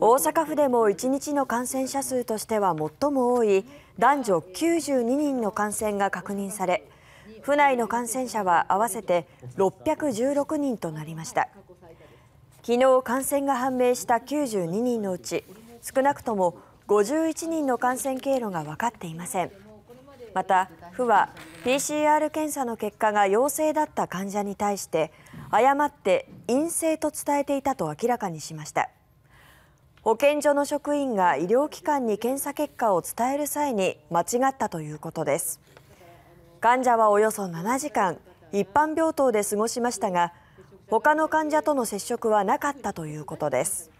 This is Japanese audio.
大阪府でも1日の感染者数としては最も多い男女92人の感染が確認され、府内の感染者は合わせて616人となりました。昨日感染が判明した92人のうち、少なくとも51人の感染経路が分かっていません。また、府は PCR 検査の結果が陽性だった患者に対して、誤って陰性と伝えていたと明らかにしました。保健所の職員が医療機関に検査結果を伝える際に間違ったということです。患者はおよそ7時間、一般病棟で過ごしましたが、他の患者との接触はなかったということです。